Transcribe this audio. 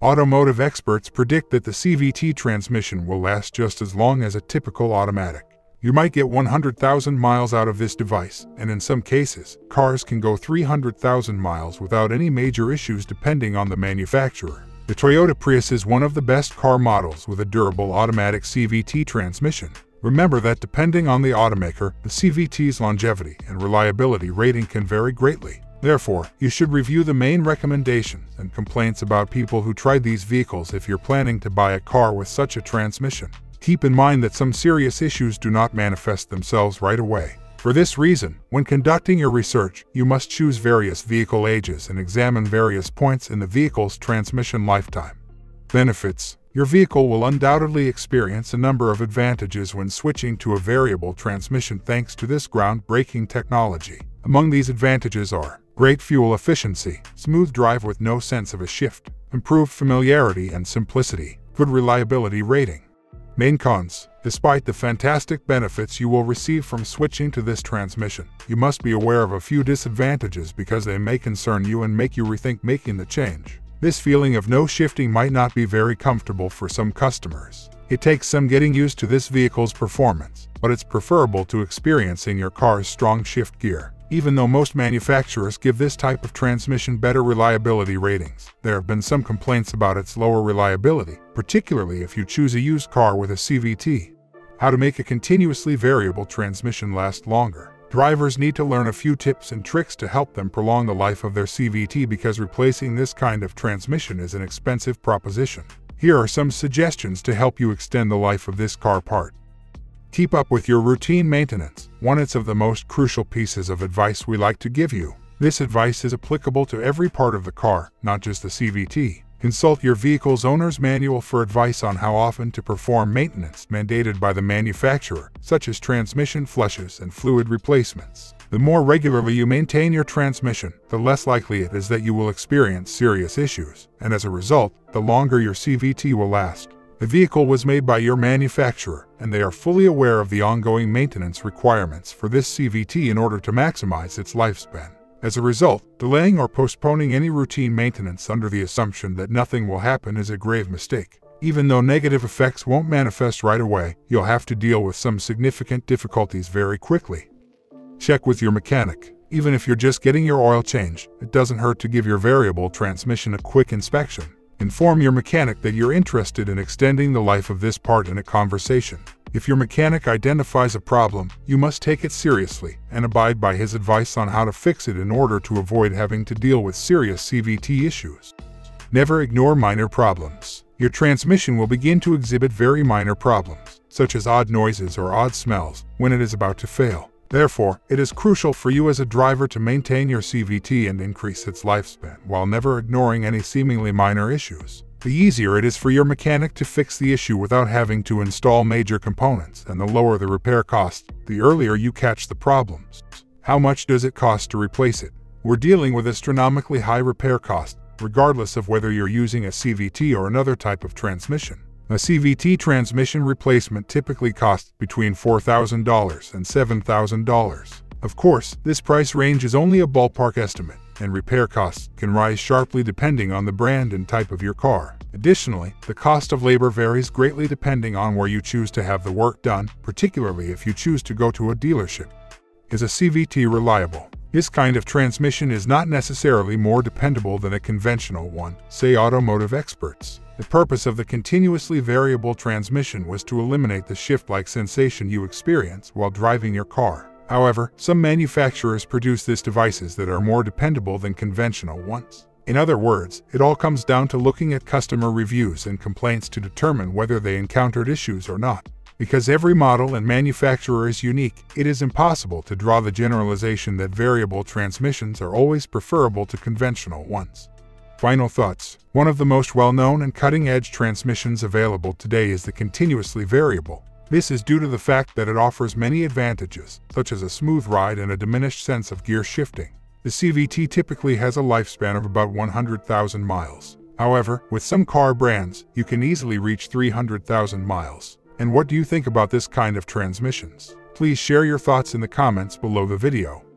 Automotive experts predict that the CVT transmission will last just as long as a typical automatic. You might get 100,000 miles out of this device, and in some cases, cars can go 300,000 miles without any major issues depending on the manufacturer. The Toyota Prius is one of the best car models with a durable automatic CVT transmission. Remember that depending on the automaker, the CVT's longevity and reliability rating can vary greatly. Therefore, you should review the main recommendations and complaints about people who tried these vehicles if you're planning to buy a car with such a transmission. Keep in mind that some serious issues do not manifest themselves right away. For this reason, when conducting your research, you must choose various vehicle ages and examine various points in the vehicle's transmission lifetime. Benefits. Your vehicle will undoubtedly experience a number of advantages when switching to a variable transmission thanks to this groundbreaking technology. Among these advantages are great fuel efficiency, smooth drive with no sense of a shift, improved familiarity and simplicity, good reliability rating. Main cons. Despite the fantastic benefits you will receive from switching to this transmission, you must be aware of a few disadvantages because they may concern you and make you rethink making the change. This feeling of no shifting might not be very comfortable for some customers. It takes some getting used to this vehicle's performance, but it's preferable to experiencing your car's strong shift gear. Even though most manufacturers give this type of transmission better reliability ratings, there have been some complaints about its lower reliability, particularly if you choose a used car with a CVT. How to make a continuously variable transmission last longer. Drivers need to learn a few tips and tricks to help them prolong the life of their CVT because replacing this kind of transmission is an expensive proposition. Here are some suggestions to help you extend the life of this car part. Keep up with your routine maintenance. It's of the most crucial pieces of advice we like to give you. This advice is applicable to every part of the car, not just the CVT. Consult your vehicle's owner's manual for advice on how often to perform maintenance mandated by the manufacturer, such as transmission flushes and fluid replacements. The more regularly you maintain your transmission, the less likely it is that you will experience serious issues, and as a result, the longer your CVT will last. The vehicle was made by your manufacturer, and they are fully aware of the ongoing maintenance requirements for this CVT in order to maximize its lifespan. As a result, delaying or postponing any routine maintenance under the assumption that nothing will happen is a grave mistake. Even though negative effects won't manifest right away, you'll have to deal with some significant difficulties very quickly. Check with your mechanic. Even if you're just getting your oil change, it doesn't hurt to give your variable transmission a quick inspection. Inform your mechanic that you're interested in extending the life of this part in a conversation. If your mechanic identifies a problem, you must take it seriously and abide by his advice on how to fix it in order to avoid having to deal with serious CVT issues. Never ignore minor problems. Your transmission will begin to exhibit very minor problems, such as odd noises or odd smells, when it is about to fail. Therefore, it is crucial for you as a driver to maintain your CVT and increase its lifespan while never ignoring any seemingly minor issues. The easier it is for your mechanic to fix the issue without having to install major components, and the lower the repair cost, the earlier you catch the problems. How much does it cost to replace it? We're dealing with astronomically high repair costs, regardless of whether you're using a CVT or another type of transmission. A CVT transmission replacement typically costs between $4,000 and $7,000. Of course, this price range is only a ballpark estimate, and repair costs can rise sharply depending on the brand and type of your car. Additionally, the cost of labor varies greatly depending on where you choose to have the work done, particularly if you choose to go to a dealership. Is a CVT reliable? This kind of transmission is not necessarily more dependable than a conventional one, say automotive experts. The purpose of the continuously variable transmission was to eliminate the shift-like sensation you experience while driving your car. However, some manufacturers produce these devices that are more dependable than conventional ones. In other words, it all comes down to looking at customer reviews and complaints to determine whether they encountered issues or not. Because every model and manufacturer is unique, it is impossible to draw the generalization that variable transmissions are always preferable to conventional ones. Final thoughts. One of the most well-known and cutting-edge transmissions available today is the continuously variable. This is due to the fact that it offers many advantages, such as a smooth ride and a diminished sense of gear shifting. The CVT typically has a lifespan of about 100,000 miles. However, with some car brands, you can easily reach 300,000 miles. And what do you think about this kind of transmissions? Please share your thoughts in the comments below the video.